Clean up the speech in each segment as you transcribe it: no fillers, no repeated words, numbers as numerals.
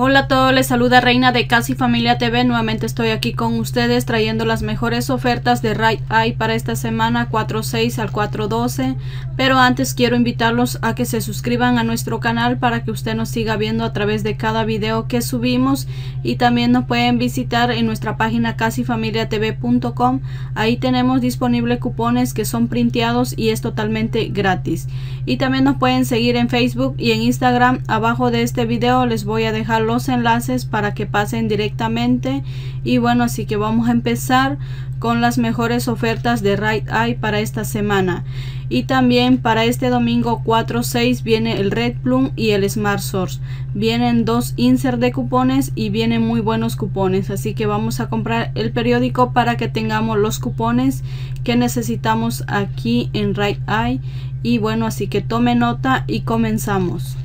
Hola a todos, les saluda Reina de Casa y Familia TV. Nuevamente estoy aquí con ustedes trayendo las mejores ofertas de Rite-Aid para esta semana 4/6 al 4/12. Pero antes quiero invitarlos a que se suscriban a nuestro canal para que usted nos siga viendo a través de cada video que subimos. Y también nos pueden visitar en nuestra página casayfamiliatv.com. Ahí tenemos disponible cupones que son printeados y es totalmente gratis. Y también nos pueden seguir en Facebook y en Instagram. Abajo de este video les voy a dejar los enlaces para que pasen directamente. Y bueno, así que vamos a empezar con las mejores ofertas de Rite-Aid para esta semana. Y también para este domingo 4/6 viene el Red Plum y el Smart Source. Vienen dos insert de cupones y vienen muy buenos cupones, así que vamos a comprar el periódico para que tengamos los cupones que necesitamos aquí en Rite-Aid. Y bueno, así que tome nota y comenzamos.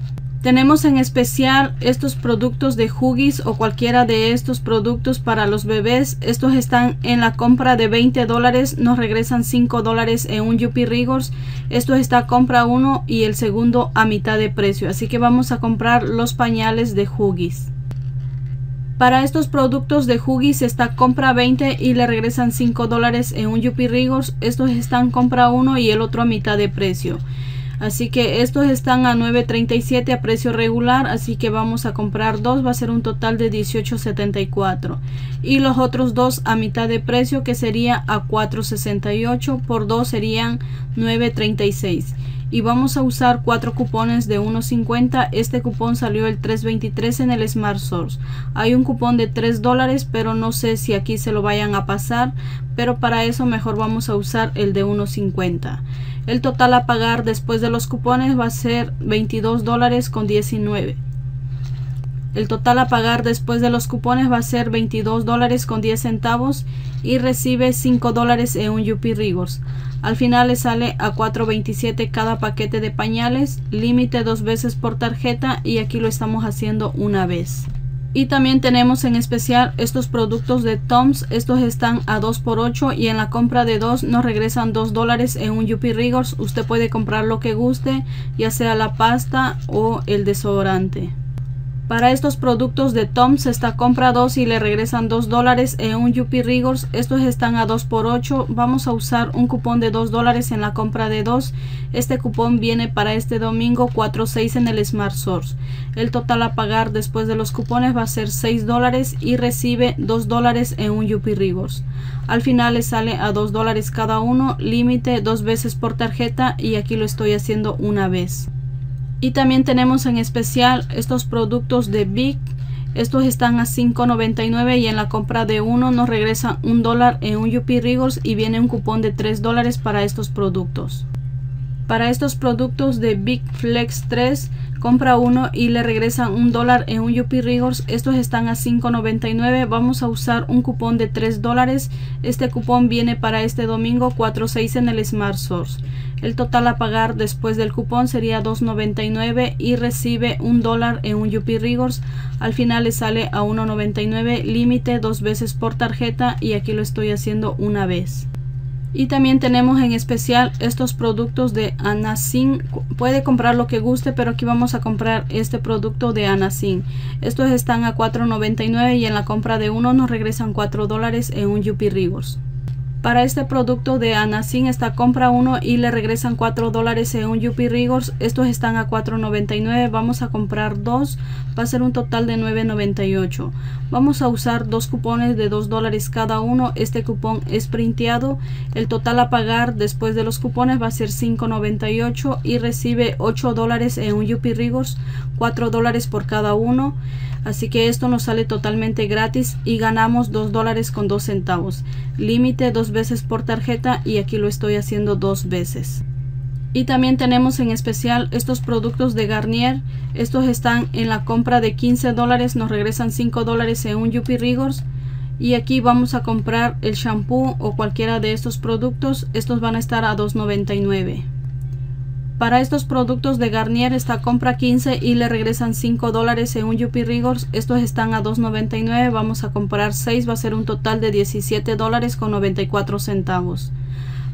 Tenemos en especial estos productos de Huggies o cualquiera de estos productos para los bebés. Estos están en la compra de $20, nos regresan $5 en un Yupi Rigors. Esto está compra uno y el segundo a mitad de precio. Así que vamos a comprar los pañales de Huggies. Para estos productos de Huggies está compra $20 y le regresan $5 en un Yupi Rigors. Estos están compra uno y el otro a mitad de precio. Así que estos están a $9.37 a precio regular, así que vamos a comprar dos, va a ser un total de $18.74. Y los otros dos a mitad de precio, que sería a $4.68, por dos serían $9.36. Y vamos a usar 4 cupones de $1.50. Este cupón salió el $3.23 en el Smart Source. Hay un cupón de $3, pero no sé si aquí se lo vayan a pasar. Pero para eso mejor vamos a usar el de $1.50. El total a pagar después de los cupones va a ser $22.19. El total a pagar después de los cupones va a ser $22.10 y recibe $5 en un Yupi Rigors. Al final le sale a $4.27 cada paquete de pañales, límite 2 veces por tarjeta y aquí lo estamos haciendo una vez. Y también tenemos en especial estos productos de Tom's. Estos están a 2x8 y en la compra de 2 nos regresan $2 en un Yupi Rigors. Usted puede comprar lo que guste, ya sea la pasta o el desodorante. Para estos productos de Tom's está compra 2 y le regresan $2 en un Yupi Rigors. Estos están a 2x8. Vamos a usar un cupón de $2 en la compra de 2. Este cupón viene para este domingo 4/6 en el Smart Source. El total a pagar después de los cupones va a ser $6 y recibe $2 en un Yupi Rigors. Al final le sale a $2 cada uno, límite 2 veces por tarjeta y aquí lo estoy haciendo una vez. Y también tenemos en especial estos productos de Bic. Estos están a $5.99 y en la compra de uno nos regresa $1 en un Yupi Rigors y viene un cupón de $3 para estos productos. Para estos productos de Bic Flex 3, compra uno y le regresan $1 en un Yupi Rigors. Estos están a $5.99. Vamos a usar un cupón de $3. Este cupón viene para este domingo 4/6 en el Smart Source. El total a pagar después del cupón sería $2.99 y recibe $1 en un Yupi Rigors. Al final le sale a $1.99, límite 2 veces por tarjeta y aquí lo estoy haciendo una vez. Y también tenemos en especial estos productos de Anacin. Puede comprar lo que guste, pero aquí vamos a comprar este producto de Anacin. Estos están a $4.99 y en la compra de uno nos regresan $4 en un Yupi Rigors. Para este producto de Anacin está compra uno y le regresan $4 en un Yupi Rigors. Estos están a $4.99. Vamos a comprar 2. Va a ser un total de $9.98. Vamos a usar 2 cupones de $2 cada uno. Este cupón es printeado. El total a pagar después de los cupones va a ser $5.98 y recibe $8 en un Yupi Rigors, $4 por cada uno. Así que esto nos sale totalmente gratis y ganamos $2.02. Límite 2 veces por tarjeta y aquí lo estoy haciendo 2 veces. Y también tenemos en especial estos productos de Garnier. Estos están en la compra de $15, nos regresan $5 en un Yupi Rigors. Y aquí vamos a comprar el shampoo o cualquiera de estos productos. Estos van a estar a $2.99. Para estos productos de Garnier está compra $15 y le regresan $5 en un Yupi Rigors. Estos están a $2.99. Vamos a comprar 6. Va a ser un total de $17.94.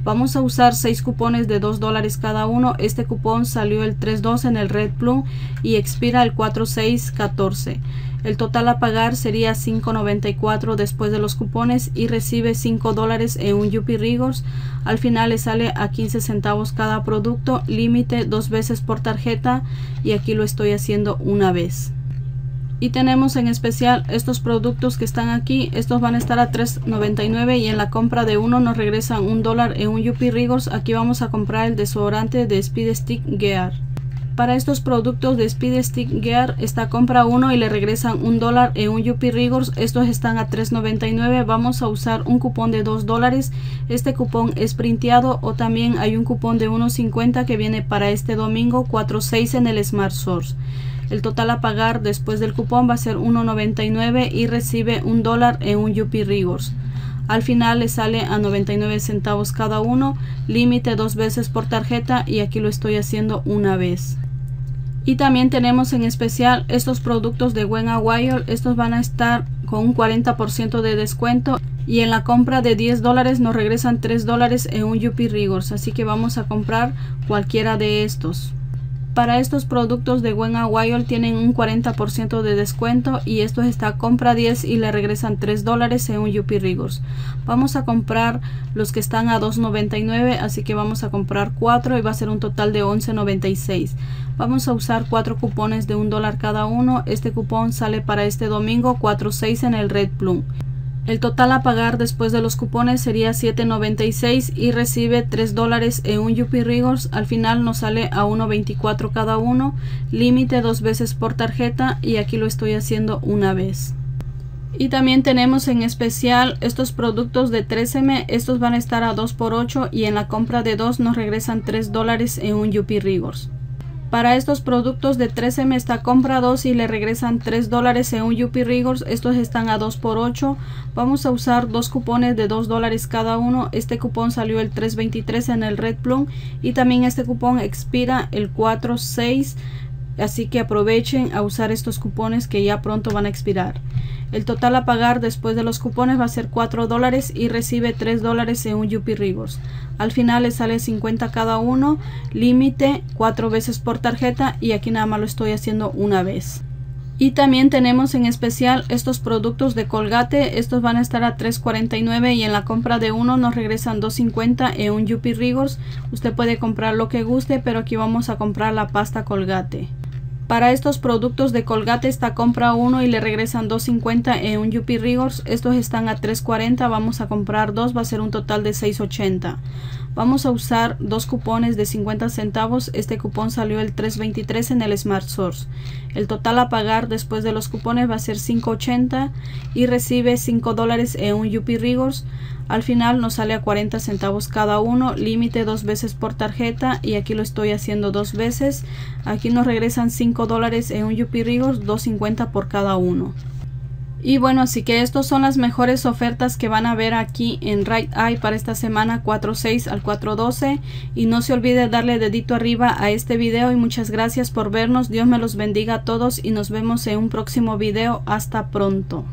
Vamos a usar 6 cupones de $2 cada uno. Este cupón salió el 3.2 en el Red Plum y expira el 4.6.14. El total a pagar sería $5.94 después de los cupones y recibe $5 en un Yupi Rigors. Al final le sale a 15 centavos cada producto, límite 2 veces por tarjeta, y aquí lo estoy haciendo una vez. Y tenemos en especial estos productos que están aquí. Estos van a estar a $3.99 y en la compra de uno nos regresan $1 en un Yupi Rigors. Aquí vamos a comprar el desodorante de Speed Stick Gear. Para estos productos de Speed Stick Gear, esta compra uno y le regresan $1 en un Yupi Rigors. Estos están a $3.99. Vamos a usar un cupón de $2. Este cupón es printeado, o también hay un cupón de $1.50 que viene para este domingo, 4.6 en el Smart Source. El total a pagar después del cupón va a ser $1.99 y recibe $1 en un Yupi Rigors. Al final le sale a 99 centavos cada uno, límite 2 veces por tarjeta, y aquí lo estoy haciendo una vez. Y también tenemos en especial estos productos de Buen Aguayol. Estos van a estar con un 40% de descuento y en la compra de $10 nos regresan $3 en un Yupi Rigors. Así que vamos a comprar cualquiera de estos. Para estos productos de Buen Aguayol tienen un 40% de descuento y esto está compra 10 y le regresan $3 en un Yupi Rigors. Vamos a comprar los que están a $2.99, así que vamos a comprar 4 y va a ser un total de $11.96. Vamos a usar 4 cupones de $1 cada uno. Este cupón sale para este domingo 4.6 en el Red Plum. El total a pagar después de los cupones sería $7.96 y recibe $3 en un Yupi Rigors. Al final nos sale a $1.24 cada uno, límite 2 veces por tarjeta, y aquí lo estoy haciendo una vez. Y también tenemos en especial estos productos de 3M. Estos van a estar a 2x8 y en la compra de 2 nos regresan $3 en un Yupi Rigors. Para estos productos de 3M está compra 2 y le regresan $3 en un Yupi Rigors. Estos están a 2x8. Vamos a usar 2 cupones de $2 cada uno. Este cupón salió el 3.23 en el Red Plum y también este cupón expira el 4.6. Así que aprovechen a usar estos cupones que ya pronto van a expirar. El total a pagar después de los cupones va a ser $4 y recibe $3 en un Yupi Rigors. Al final le sale $50 cada uno, límite 4 veces por tarjeta, y aquí nada más lo estoy haciendo una vez. Y también tenemos en especial estos productos de Colgate. Estos van a estar a $3.49 y en la compra de uno nos regresan $2.50 en un Yupi Rigors. Usted puede comprar lo que guste, pero aquí vamos a comprar la pasta Colgate. Para estos productos de Colgate está compra 1 y le regresan $2.50 en un Yupi Rigors. Estos están a $3.40. Vamos a comprar 2, va a ser un total de $6.80. Vamos a usar 2 cupones de 50 centavos. Este cupón salió el 3.23 en el Smart Source. El total a pagar después de los cupones va a ser $5.80 y recibe $5 en un Yupi Rigors. Al final nos sale a 40 centavos cada uno, límite 2 veces por tarjeta, y aquí lo estoy haciendo 2 veces. Aquí nos regresan $5 en un Yupi Rigors, $2.50 por cada uno. Y bueno, así que estas son las mejores ofertas que van a ver aquí en Rite-Aid para esta semana, 4.6 al 4.12. Y no se olvide darle dedito arriba a este video y muchas gracias por vernos. Dios me los bendiga a todos y nos vemos en un próximo video. Hasta pronto.